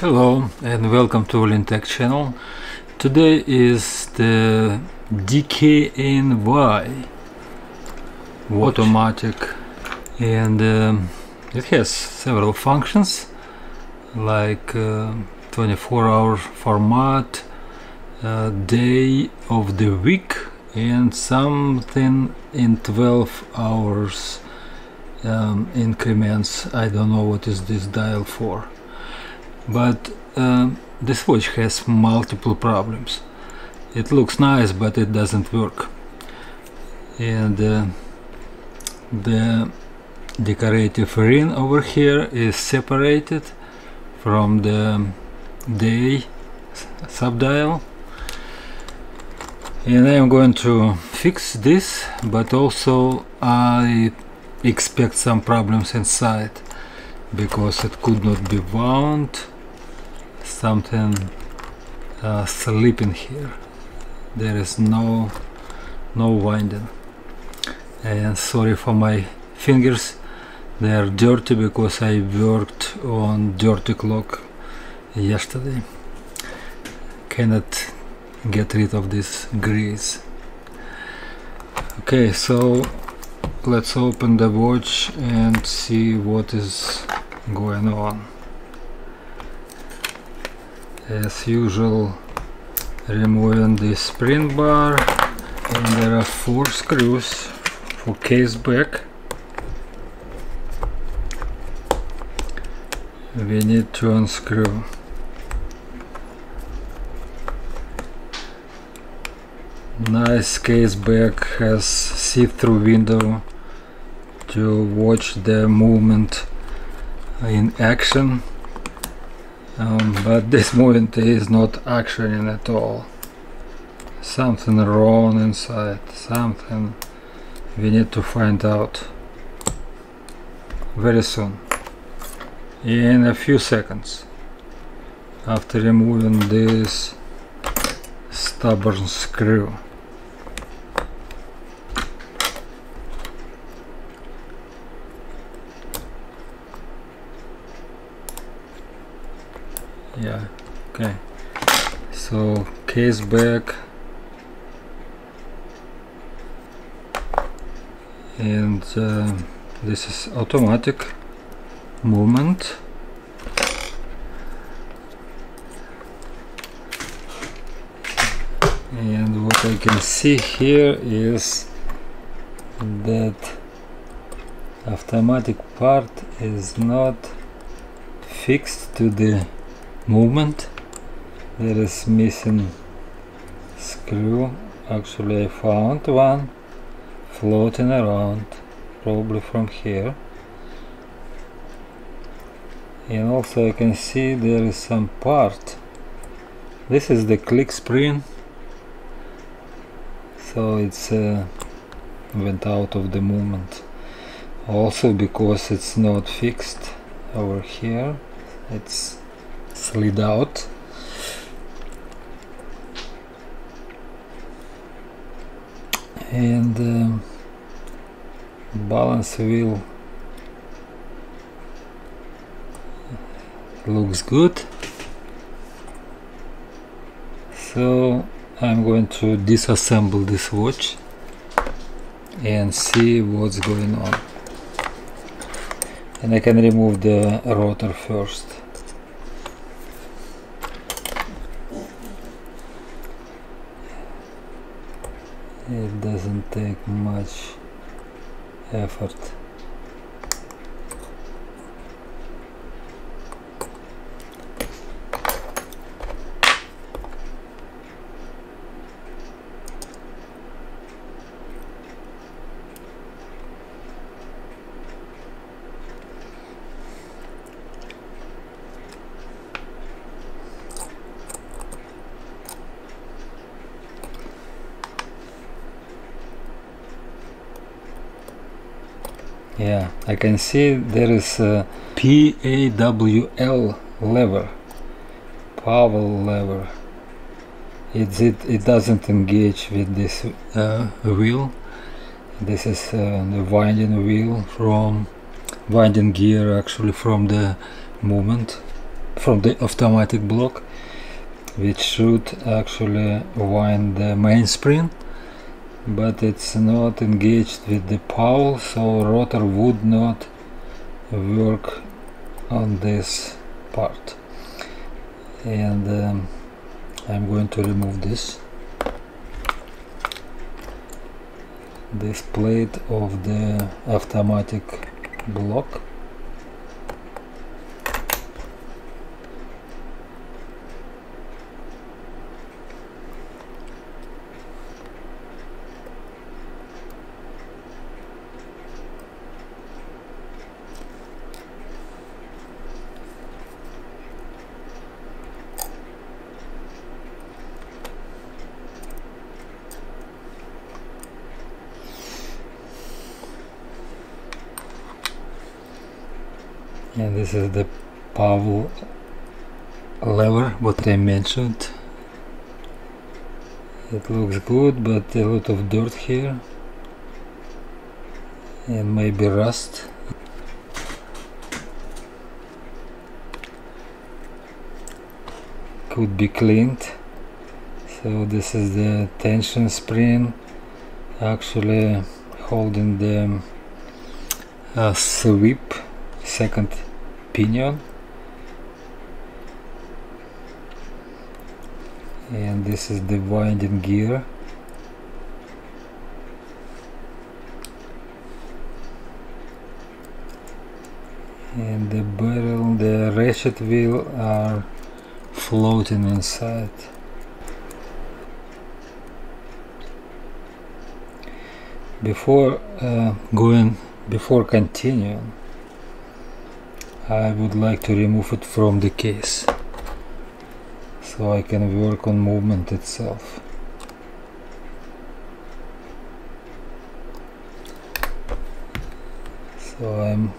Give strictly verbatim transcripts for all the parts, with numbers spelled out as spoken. Hello and welcome to Valentech channel. Today is the D K N Y watch. Automatic, and um, it has several functions like uh, twenty-four hour format, uh, day of the week, and something in twelve hours um, increments. I don't know what is this dial for. But uh, this watch has multiple problems. It looks nice, but it doesn't work. And uh, the decorative ring over here is separated from the day subdial. And I am going to fix this, but also I expect some problems inside, because it could not be wound. Something uh, slipping here. There is no no winding. And sorry for my fingers, they are dirty because I worked on dirty clock yesterday. Cannot get rid of this grease. Okay, so let's open the watch and see what is going on. As usual, removing the spring bar, and there are four screws for case back. We need to unscrew. Nice case back, has see-through window to watch the movement in action. Um, but this movement is not actioning at all. Something wrong inside, something we need to find out very soon, in a few seconds, after removing this stubborn screw. Yeah, okay, so case back, and uh, this is automatic movement. And what I can see here is that automatic part is not fixed to the movement. There is missing screw. Actually, I found one floating around, probably from here. And also I can see there is some part. This is the click spring, so it's uh, went out of the movement. Also because it's not fixed over here, it's slid out. And um, balance wheel looks good, so I'm going to disassemble this watch and see what's going on. And I can remove the rotor first. It doesn't take much effort. Yeah, I can see there is a P A W L lever, PAWL lever. It's, it, it doesn't engage with this uh, wheel. This is uh, the winding wheel from winding gear, actually from the movement from the automatic block, which should actually wind the mainspring, but it's not engaged with the PAWL, so rotor would not work on this part. And um, I'm going to remove this this plate of the automatic block. And this is the PAWL lever what I mentioned. It looks good, but a lot of dirt here and maybe rust. Could be cleaned. So this is the tension spring actually holding the uh, sweep second pinion, and this is the winding gear. And the barrel, the ratchet wheel are floating inside. Before uh, going, before continuing, I would like to remove it from the case so I can work on movement itself. So I'm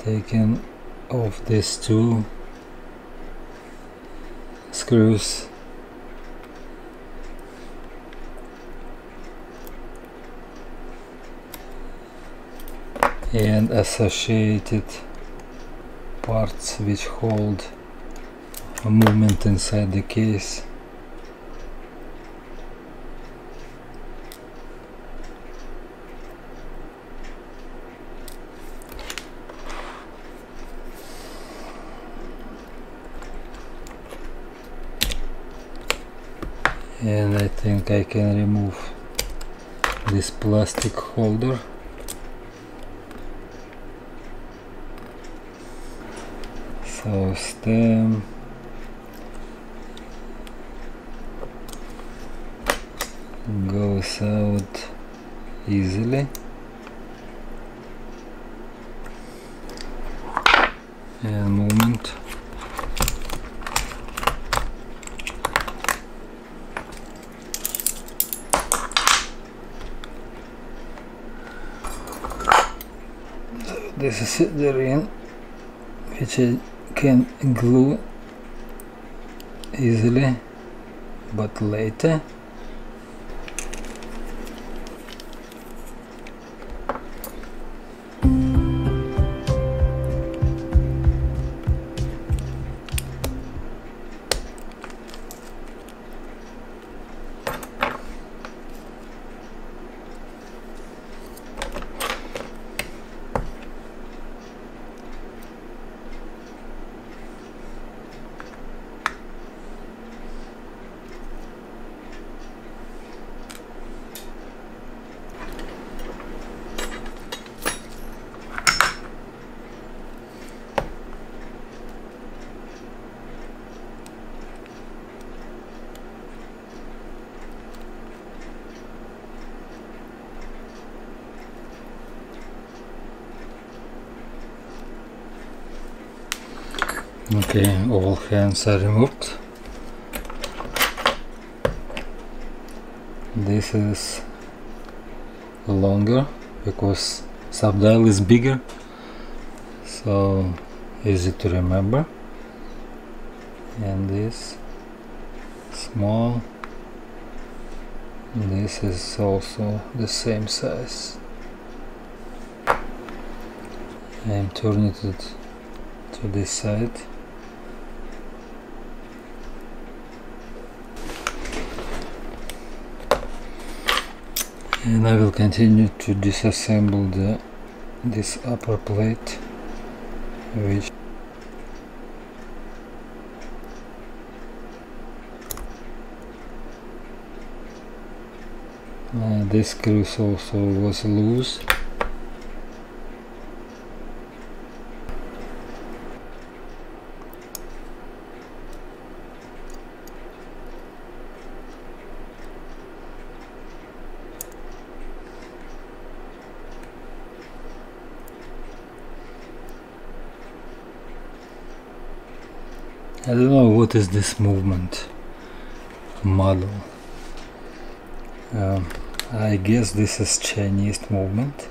taking off these two screws. And associated parts which hold a movement inside the case. And I think I can remove this plastic holder. So stem, goes out easily, and movement. So this is it, the ring, which is can glue easily, but later. Okay, all hands are removed. This is longer because subdial is bigger, so easy to remember. And this small, this is also the same size. I'm turning it to this side. And I will continue to disassemble the this upper plate, which uh, this screw also was loose. I don't know what is this movement model. Um, I guess this is Chinese movement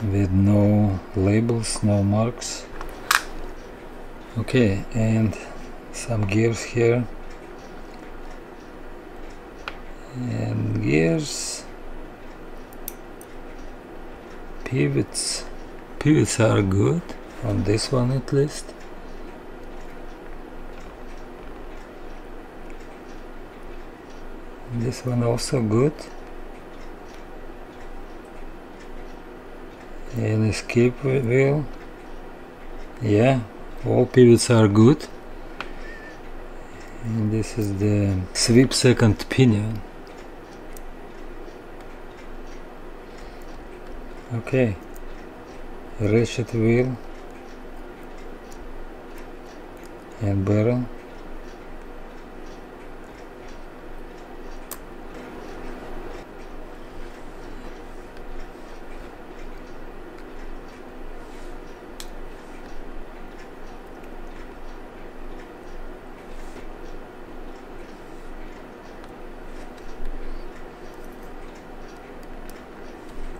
with no labels, no marks. Okay, and some gears here. And gears. Pivots. Pivots are good on this one at least. This one also good, and escape wheel. Yeah, all pivots are good, and this is the sweep second pinion. Okay, ratchet wheel and barrel.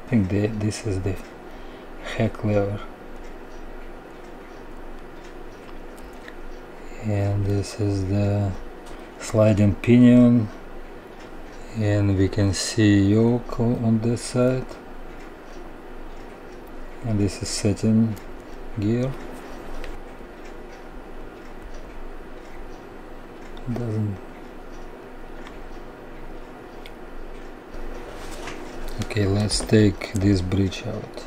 I think the, this is the hack lever, and this is the sliding pinion, and we can see yoke on this side, and this is setting gear. Doesn't Okay, let's take this bridge out.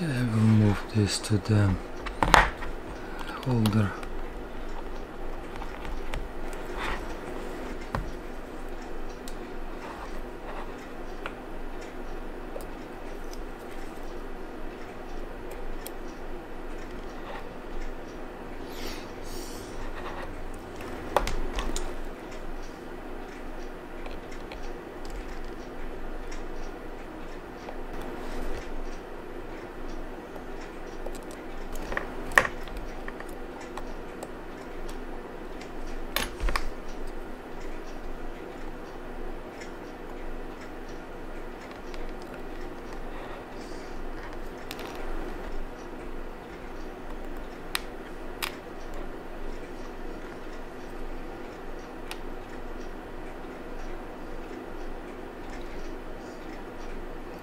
I will move this to the holder.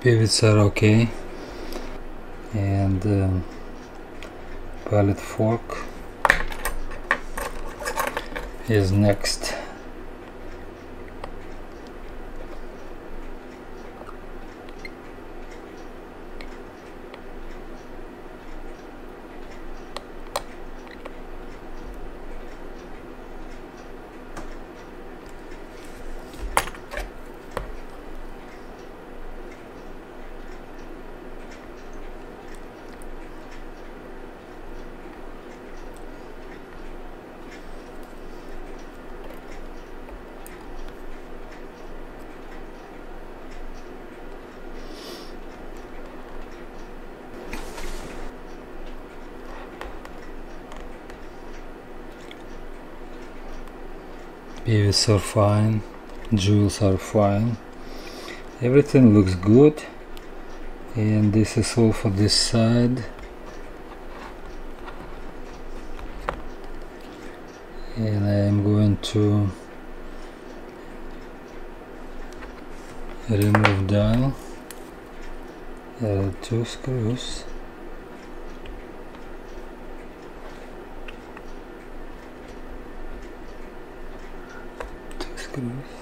Pivots are okay, and um, pallet fork is next. Beads are fine, jewels are fine, everything looks good. And this is all for this side. And I am going to remove dial. There are two screws. Two screws.